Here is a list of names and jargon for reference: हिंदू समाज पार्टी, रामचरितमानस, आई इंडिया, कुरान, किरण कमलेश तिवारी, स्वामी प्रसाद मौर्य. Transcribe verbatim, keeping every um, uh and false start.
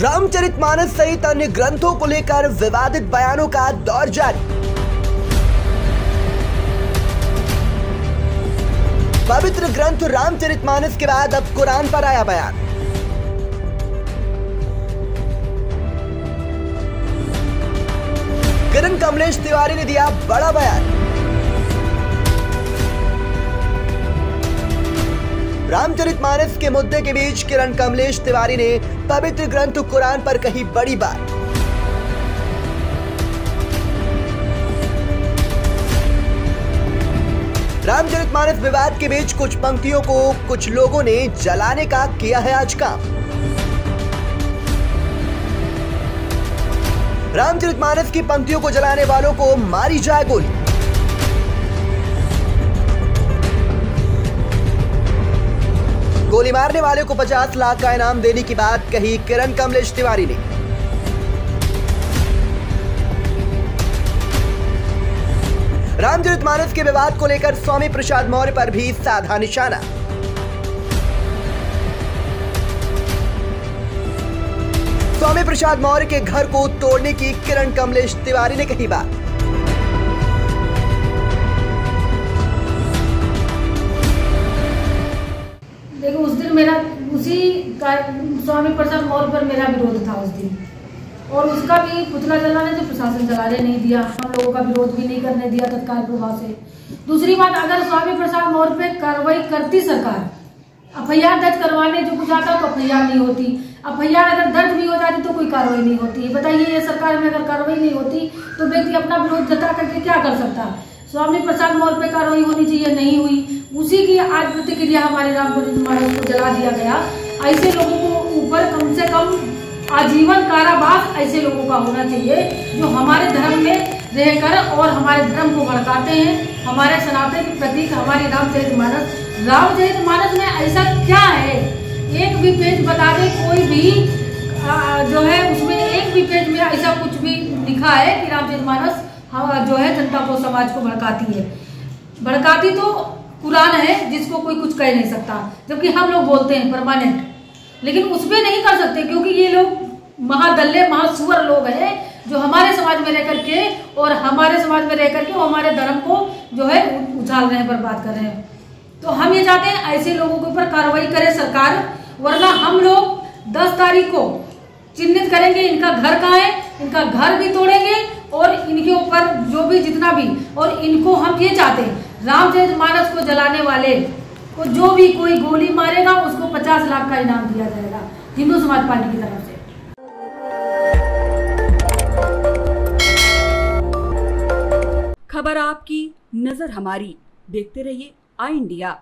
रामचरितमानस सहित अन्य ग्रंथों को लेकर विवादित बयानों का दौर जारी। पवित्र ग्रंथ रामचरितमानस के बाद अब कुरान पर आया बयान। किरण कमलेश तिवारी ने दिया बड़ा बयान। रामचरितमानस के मुद्दे के बीच किरण कमलेश तिवारी ने पवित्र ग्रंथ कुरान पर कही बड़ी बात। रामचरितमानस विवाद के बीच कुछ पंक्तियों को कुछ लोगों ने जलाने का किया है आज काम। रामचरितमानस की पंक्तियों को जलाने वालों को मारी जाए गोली। गोली मारने वाले को पचास लाख का इनाम देने की बात कही किरण कमलेश तिवारी ने। रामचरितमानस के विवाद को लेकर स्वामी प्रसाद मौर्य पर भी साधा निशाना। स्वामी प्रसाद मौर्य के घर को तोड़ने की किरण कमलेश तिवारी ने कही बात। देखो, उस दिन मेरा उसी स्वामी प्रसाद मौर्य पर मेरा विरोध था उस दिन, और उसका भी पुतला जलाने जो प्रशासन जलाने नहीं दिया, हम लोगों का विरोध भी नहीं करने दिया तत्काल प्रभाव से। दूसरी बात, अगर स्वामी प्रसाद मौर्य पे कार्रवाई करती सरकार, एफ आई आर दर्ज करवाने जो कुछ आता तो एफ आई आर नहीं होती, एफ आई आर अगर दर्ज भी हो जाती तो कोई कार्रवाई नहीं होती। बताइए, ये सरकार में अगर कार्रवाई नहीं होती तो व्यक्ति अपना विरोध जता करके क्या कर सकता। स्वामी प्रसाद मौर्य पे कार्रवाई होनी चाहिए, नहीं हुई। उसी की आज प्रतिक्रिया हमारे रामचरितमानस को जला दिया गया। ऐसे लोगों को ऊपर कम से कम आजीवन कारावास ऐसे लोगों का होना चाहिए जो हमारे धर्म में रहकर और हमारे धर्म को भड़काते हैं। हमारे सनातन के प्रतीक हमारे रामचरितमानस रामचरितमानस में ऐसा क्या है, एक भी पेज बता दे कोई भी आ, जो है उसमें एक भी पेज में ऐसा कुछ भी लिखा है कि रामचरितमानस हाँ, जो है जनता को समाज को भड़काती है। भड़काती तो कुरान है जिसको कोई कुछ कह नहीं सकता, जबकि हम लोग बोलते हैं परमानेंट, लेकिन उसमें नहीं कर सकते क्योंकि ये लोग महादल्ले महासुअर लोग हैं जो हमारे समाज में रह करके और हमारे समाज में रह करके वो हमारे धर्म को जो है उछाल रहे हैं, बर्बाद कर रहे हैं। तो हम ये चाहते हैं ऐसे लोगों के ऊपर कार्रवाई करे सरकार, वरना हम लोग दस तारीख को चिन्हित करेंगे। इनका घर कहाँ है, इनका घर भी तोड़ेंगे और इनके ऊपर जो भी जितना भी, और इनको हम ये चाहते हैं रामचरितमानस को जलाने वाले को जो भी कोई गोली मारेगा उसको पचास लाख का इनाम दिया जाएगा हिंदू समाज पार्टी की तरफ से। खबर आपकी, नजर हमारी। देखते रहिए आई इंडिया।